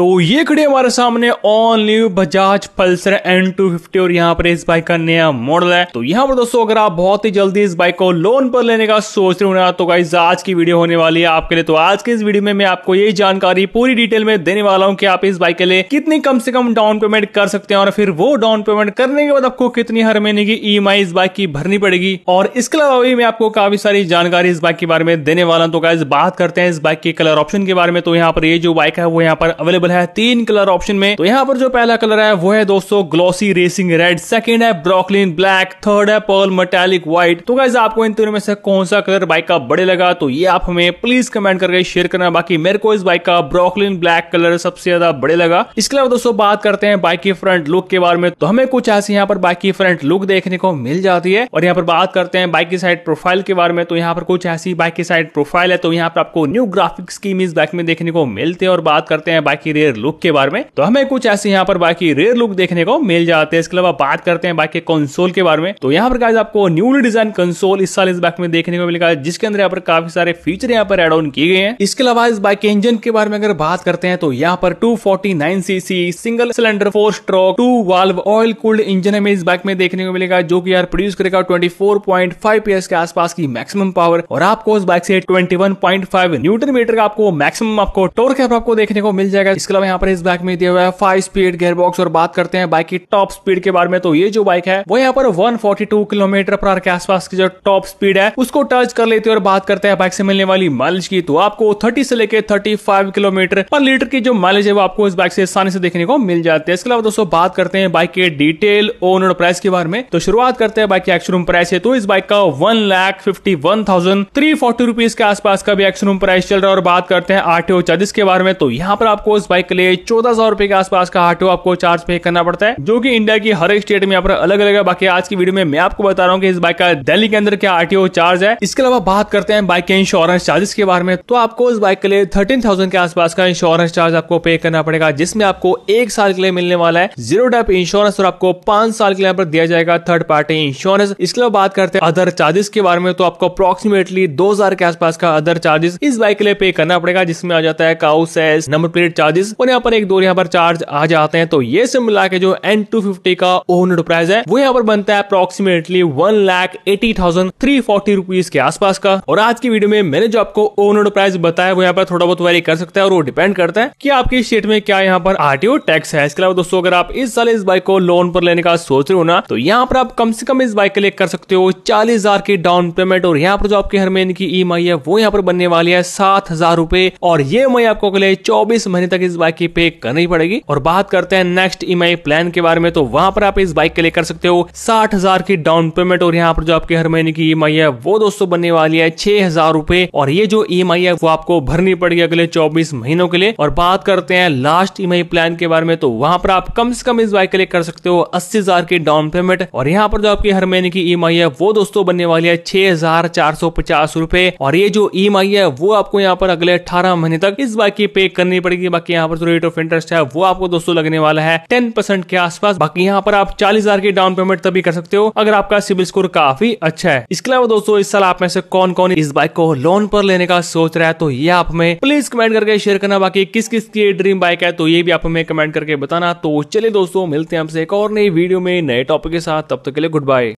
तो ये खड़ी हमारे सामने all new Bajaj Pulsar N250 और यहाँ पर इस बाइक का नया मॉडल है। तो यहाँ पर दोस्तों अगर आप बहुत ही जल्दी इस बाइक को लोन पर लेने का सोच रहे हो ना, तो गाइस आज की वीडियो होने वाली है आपके लिए। तो आज के इस वीडियो में मैं आपको ये जानकारी पूरी डिटेल में देने वाला हूँ कि आप इस बाइक के लिए कितनी कम से कम डाउन पेमेंट कर सकते हैं और फिर वो डाउन पेमेंट करने के बाद आपको कितनी हर महीने की EMI इस बाइक की भरनी पड़ेगी। और इसके अलावा भी मैं आपको काफी सारी जानकारी इस बाइक के बारे में देने वाला हूँ। तो गाइस बात करते हैं इस बाइक के कलर ऑप्शन के बारे में। तो यहाँ पर ये जो बाइक है वो यहाँ पर अवेलेबल है तीन कलर ऑप्शन में। तो यहाँ पर जो पहला कलर है वो है दोस्तों ग्लॉसी रेसिंग रेड, सेकंड है ब्रोकलिन ब्लैक, थर्ड है पर्ल मेटालिक व्हाइट। तो गाइस आपको इन तीनों में से कौन सा कलर बाइक का बड़े लगा, तो ये आप हमें प्लीज कमेंट करके शेयर करना। बाकी मेरे को इस बाइक का ब्रोकलिन ब्लैक कलर सबसे ज्यादा बड़े लगा। इसके अलावा दोस्तों बात करते हैं बाइक की फ्रंट लुक के बारे में। तो हमें कुछ ऐसी यहाँ पर बाइक की फ्रंट लुक देखने को मिल जाती है। और यहाँ पर बात करते हैं बाइक की साइड प्रोफाइल के बारे में। तो यहाँ पर कुछ ऐसी बाइक की साइड प्रोफाइल है। तो यहाँ पर आपको न्यू ग्राफिक्स स्कीम इस बाइक में देखने को मिलती है। और बात करते हैं बाइक की रेयर लुक के बारे में। तो हमें कुछ ऐसे यहाँ पर बाकी रेयर लुक देखने को मिल जाते हैं। इसके अलावा बात करते हैं बाइक के कंसोल के बारे में। तो यहाँ पर गाइस आपको न्यूली डिजाइन कंसोल इस साल इस बाइक में देखने को मिलेगा, जिसके अंदर यहाँ पर काफी सारे फीचर यहाँ पर एड ऑन किए गए हैं। इसके अलावा इस बाइक के इंजन के बारे में अगर बात करते हैं, तो यहाँ पर 249 CC single cylinder 4 stroke 2 valve oil cooled engine हमें इस बाइक में देखने को मिलेगा, जो की यार प्रोड्यूस करेगा 24.5 PS के आसपास की मैक्सिमम पावर। और आपको इस बाइक से 21.5 Nm का आपको मैक्सिमम आपको टॉर्क आपको देखने को मिल जाएगा। इसके अलावा यहाँ पर इस बाइक में दिया हुआ है 5 स्पीड गियरबॉक्स। और बात करते हैं बाइक की टॉप स्पीड के बारे में। तो ये जो बाइक है वो यहाँ पर 142 किलोमीटर पर के आसपास की जो टॉप स्पीड है उसको टच कर लेती है। और बात करते हैं बाइक से मिलने वाली माइलेज की। तो आपको 30 से लेकर 35 किलोमीटर पर लीटर की जो माइलेज है वो आपको इस बाइक से आसानी से देखने को मिल जाती है। इसके अलावा दोस्तों बात करते हैं बाइक के डिटेल ओनर प्राइस के बारे में। तो शुरुआत करते हैं बाइक के एक्शोरूम प्राइस है। तो इस बाइक का 1,51,340 रुपीज के आसपास का भी एक्शोरूम प्राइस चल रहा है। और बात करते हैं RTO चार्जेस के बारे में। तो यहाँ पर आपको इस बाइक के लिए 14,000 रुपए के आसपास का RTO आपको चार्ज पे करना पड़ता है, जो कि इंडिया की हर एक स्टेट में यहाँ पर अलग अलग है। बाकी आज की वीडियो में मैं आपको बता रहा हूँ कि इस बाइक का दिल्ली के अंदर क्या RTO चार्ज है। इसके अलावा बात करते हैं बाइक के इंश्योरेंस चार्जेस के बारे में। तो आपको इस बाइक के लिए 13,000 के आसपास का इंश्योरेंस चार्ज आपको पे करना पड़ेगा, जिसमें आपको 1 साल के लिए मिलने वाला है 0 DAP इंश्योरेंस और आपको 5 साल के लिए यहाँ पर दिया जाएगा थर्ड पार्टी इंश्योरेंस। इसके अलावा बात करते हैं अदर चार्जेस के बारे में। तो आपको अप्रोक्सीमेटली 2,000 के आसपास का अदर चार्जेस इस बाइक के लिए पे करना पड़ेगा, जिसमें आ जाता है काउस नंबर प्लेट चार्जेस और यहाँ पर 1-2 यहाँ पर चार्ज आ जाते हैं। तो ये सब मिला के जो N250 का ओनर प्राइस है वो यहाँ पर बनता है अप्रोक्सीमेटली 1,80,340 रुपीज के आसपास का। और आज की वीडियो में मैंने जो आपको ओनर प्राइस बताया वो यहाँ पर थोड़ा बहुत वेरी कर सकता है, और वो डिपेंड करता है कि आपके स्टेट में क्या यहाँ पर RTO टैक्स है। इसके अलावा दोस्तों अगर आप इस साल इस बाइक को लोन पर लेने का सोच रहे हो ना, तो यहाँ पर आप कम से कम इस बाइक के लिए कर सकते हो 40,000 की डाउन पेमेंट। और यहाँ पर जो आपके हर महीने की EMI है वो यहाँ पर बनने वाली है 7,000 रुपए। और ये EMI आपको 24 महीने तक इस बाइक की पे करनी पड़ेगी। और बात करते हैं नेक्स्ट EMI प्लान के बारे में। तो वहां पर आप इस बाइक के लिए कर सकते हो 60,000 की डाउन पेमेंट। और यहाँ पर जो आपके हर महीने की EMI है वो दोस्तों बनने वाली है 6,000 रुपए। और ये जो EMI है वो आपको भरनी पड़ेगी अगले 24 महीनों के लिए। और बात करते हैं लास्ट EMI प्लान के बारे में। तो वहां पर आप कम से कम इस बाइक के लिए कर सकते हो 80,000 की डाउन पेमेंट। और यहाँ पर जो आपकी हर महीने की EMI है वो दोस्तों बनने वाली है 6,450 रुपए। और ये जो EMI है वो आपको यहाँ पर अगले 18 महीने तक इस बाइक की पे करनी पड़ेगी। बाकी यहाँ पर जो रेट ऑफ इंटरेस्ट है वो आपको दोस्तों लगने वाला है 10% के आसपास। बाकी यहाँ पर आप 40,000 की डाउन पेमेंट तभी कर सकते हो अगर आपका सिबिल स्कोर काफी अच्छा है। इसके अलावा दोस्तों इस साल आप में से कौन कौन इस बाइक को लोन पर लेने का सोच रहा है, तो ये आप हमें प्लीज कमेंट करके शेयर करना। बाकी किस किस की ड्रीम बाइक है तो ये भी आप हमें कमेंट करके बताना। तो चलिए दोस्तों मिलते हैं आपसे एक और नई वीडियो में नए टॉपिक के साथ। तब तक के लिए गुड बाय।